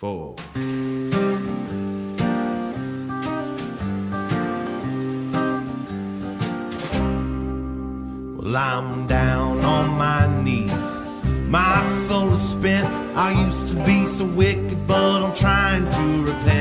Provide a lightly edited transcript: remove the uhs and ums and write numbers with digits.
4. Well, I'm down on my knees, my soul is spent. I used to be so wicked, but I'm trying to repent.